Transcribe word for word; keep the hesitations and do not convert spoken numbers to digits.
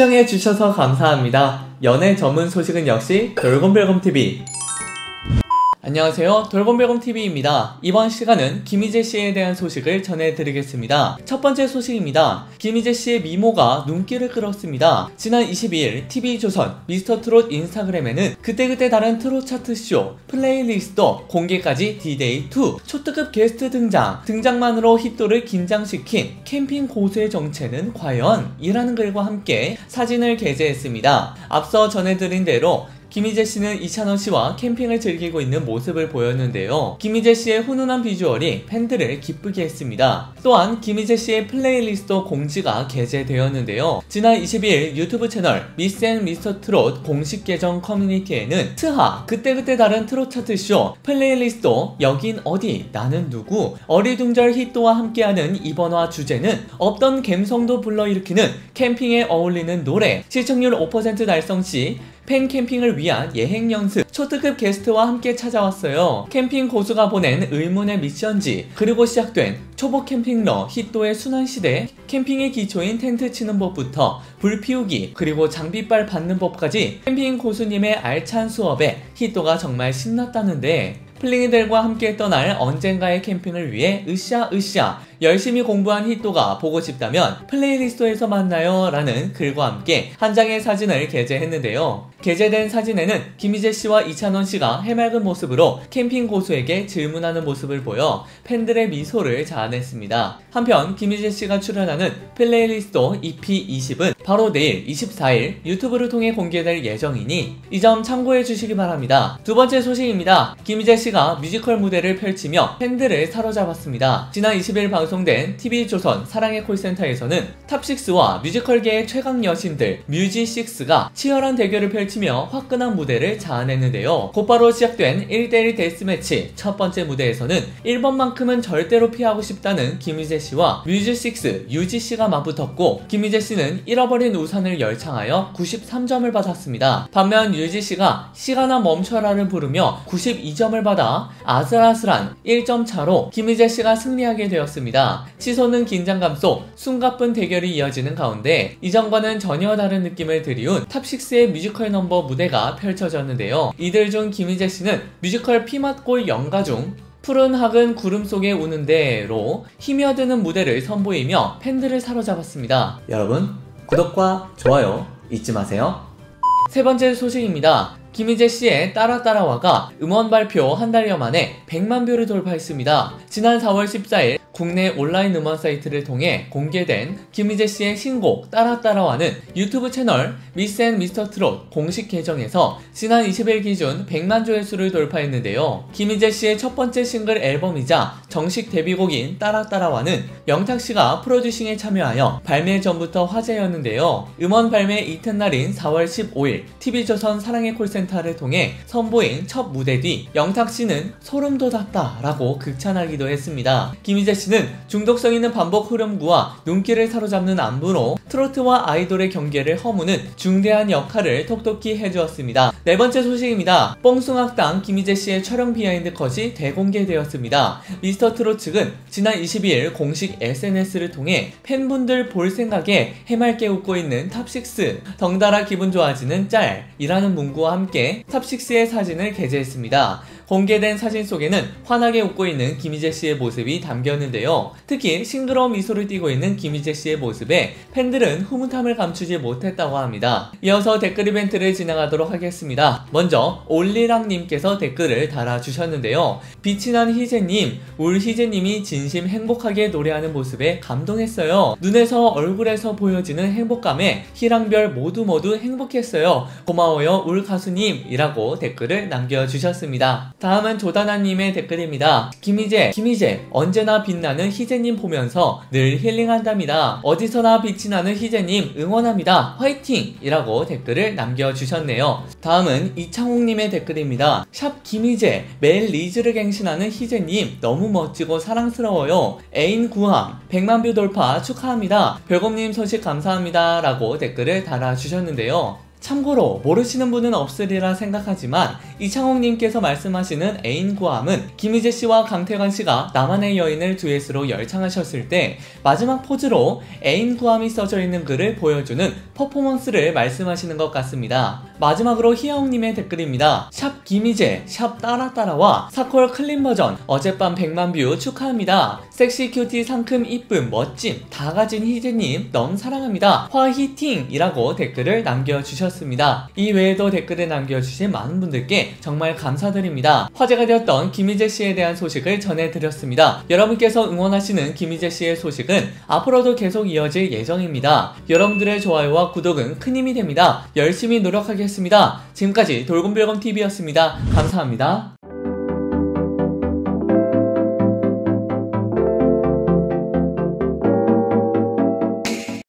시청해주셔서 감사합니다. 연애 전문 소식은 역시 돌곰별곰티비. 안녕하세요, 돌곰별곰티비입니다. 이번 시간은 김희재씨에 대한 소식을 전해드리겠습니다. 첫 번째 소식입니다. 김희재씨의 미모가 눈길을 끌었습니다. 지난 이십이일 티비조선 미스터트롯 인스타그램에는 그때그때 다른 트롯차트쇼 플레이리스트 공개까지 디데이 투 초특급 게스트 등장, 등장만으로 히토를 긴장시킨 캠핑 고수의 정체는 과연? 이라는 글과 함께 사진을 게재했습니다. 앞서 전해드린 대로 김희재씨는 이찬원씨와 캠핑을 즐기고 있는 모습을 보였는데요. 김희재씨의 훈훈한 비주얼이 팬들을 기쁘게 했습니다. 또한 김희재씨의 플레이리스트 공지가 게재되었는데요. 지난 이십이일 유튜브 채널 미스앤미스터트롯 공식 계정 커뮤니티에는 트하 그때그때 다른 트롯 차트쇼 플레이리스트 여긴 어디 나는 누구 어리둥절 히토와 함께하는 이번화 주제는 없던 감성도 불러일으키는 캠핑에 어울리는 노래, 시청률 오 퍼센트 달성시 팬 캠핑을 위한 예행 연습, 초특급 게스트와 함께 찾아왔어요. 캠핑 고수가 보낸 의문의 미션지, 그리고 시작된 초보 캠핑러 히토의 순환시대, 캠핑의 기초인 텐트 치는 법부터 불 피우기, 그리고 장비빨 받는 법까지 캠핑 고수님의 알찬 수업에 히토가 정말 신났다는데, 플링이들과 함께 떠날 언젠가의 캠핑을 위해 으쌰으쌰 열심히 공부한 히토가 보고 싶다면 플레이리스트에서 만나요 라는 글과 함께 한 장의 사진을 게재했는데요. 게재된 사진에는 김희재씨와 이찬원씨가 해맑은 모습으로 캠핑 고수에게 질문하는 모습을 보여 팬들의 미소를 자아냈습니다. 한편 김희재씨가 출연하는 플레이리스트 이피 이십은 바로 내일 이십사일 유튜브를 통해 공개될 예정이니 이 점 참고해주시기 바랍니다. 두 번째 소식입니다. 김희재씨 가 뮤지컬 무대를 펼치며 팬들을 사로잡았습니다. 지난 이십일 방송된 티비조선 사랑의 콜센터에서는 탑식스와 뮤지컬계의 최강 여신들 뮤지식스가 치열한 대결을 펼치며 화끈한 무대를 자아냈는데요. 곧바로 시작된 일대일 데스매치 첫 번째 무대에서는 일 번만큼은 절대로 피하고 싶다는 김희재씨와 뮤지식스 유지씨가 맞붙었고, 김희재씨는 잃어버린 우산을 열창하여 구십삼 점을 받았습니다. 반면 유지씨가 시간아 멈춰라를 부르며 구십이 점을 받았습니다. 아슬아슬한 일 점 차로 김희재씨가 승리하게 되었습니다. 치솟는 긴장감 속 숨가쁜 대결이 이어지는 가운데 이전과는 전혀 다른 느낌을 들이운 탑식스의 뮤지컬 넘버 무대가 펼쳐졌는데요. 이들 중 김희재씨는 뮤지컬 피맛골 연가 중 푸른 학은 구름 속에 우는데로 힘여드는 무대를 선보이며 팬들을 사로잡았습니다. 여러분 구독과 좋아요 잊지 마세요. 세 번째 소식입니다. 김희재씨의 따라따라와가 음원 발표 한 달여 만에 백만 뷰를 돌파했습니다. 지난 사월 십사일 국내 온라인 음원 사이트를 통해 공개된 김희재씨의 신곡 따라따라와는 유튜브 채널 미스앤미스터트롯 공식 계정에서 지난 이십일 기준 백만 조회수를 돌파했는데요. 김희재씨의 첫 번째 싱글 앨범이자 정식 데뷔곡인 따라따라와는 영탁씨가 프로듀싱에 참여하여 발매 전부터 화제였는데요. 음원 발매 이튿날인 사월 십오일 티비조선 사랑의 콜센터를 통해 선보인 첫 무대 뒤 영탁씨는 소름 돋았다 라고 극찬하기도 했습니다. 김희재 씨는 중독성 있는 반복 흐름구와 눈길을 사로잡는 안무로 트로트와 아이돌의 경계를 허무는 중대한 역할을 톡톡히 해주었습니다. 네 번째 소식입니다. 뽕숭악당 김희재 씨의 촬영 비하인드 컷이 대공개되었습니다. 미스터트롯 측은 지난 이십이일 공식 에스엔에스를 통해 팬분들 볼 생각에 해맑게 웃고 있는 탑식스, 덩달아 기분 좋아지는 짤이라는 문구와 함께 탑식스의 사진을 게재했습니다. 공개된 사진 속에는 환하게 웃고 있는 김희재 씨의 모습이 담겼는데요. 특히 싱그러운 미소를 띠고 있는 김희재 씨의 모습에 팬들은 흐뭇함을 감추지 못했다고 합니다. 이어서 댓글 이벤트를 진행하도록 하겠습니다. 먼저 올리랑님께서 댓글을 달아주셨는데요. 빛이 난 희재님, 울 희재님이 진심 행복하게 노래하는 모습에 감동했어요. 눈에서 얼굴에서 보여지는 행복감에 희랑별 모두 모두 행복했어요. 고마워요 울 가수님 이라고 댓글을 남겨주셨습니다. 다음은 조다나님의 댓글입니다. 김희재, 김희재, 언제나 빛나는 희재님 보면서 늘 힐링한답니다. 어디서나 빛이 나는 희재님 응원합니다. 화이팅! 이라고 댓글을 남겨주셨네요. 다음은 이창욱님의 댓글입니다. 샵 김희재, 매일 리즈를 갱신하는 희재님 너무 멋지고 사랑스러워요. 애인 구함, 백만 뷰 돌파 축하합니다. 별곰님 소식 감사합니다. 라고 댓글을 달아주셨는데요. 참고로 모르시는 분은 없으리라 생각하지만 이창옥님께서 말씀하시는 애인 구함은 김희재씨와 강태관씨가 나만의 여인을 듀엣으로 열창하셨을 때 마지막 포즈로 애인 구함이 써져있는 글을 보여주는 퍼포먼스를 말씀하시는 것 같습니다. 마지막으로 희영님의 댓글입니다. 샵 김희재, 샵 따라따라와 사콜 클린 버전 어젯밤 백만 뷰 축하합니다. 섹시 큐티 상큼 이쁨 멋짐 다 가진 희재님 넌 사랑합니다. 화히팅 이라고 댓글을 남겨주셨습니다. 이 외에도 댓글을 남겨주신 많은 분들께 정말 감사드립니다. 화제가 되었던 김희재씨에 대한 소식을 전해드렸습니다. 여러분께서 응원하시는 김희재씨의 소식은 앞으로도 계속 이어질 예정입니다. 여러분들의 좋아요와 구독은 큰 힘이 됩니다. 열심히 노력하겠습니다. 지금까지 돌곰별곰티비였습니다. 감사합니다.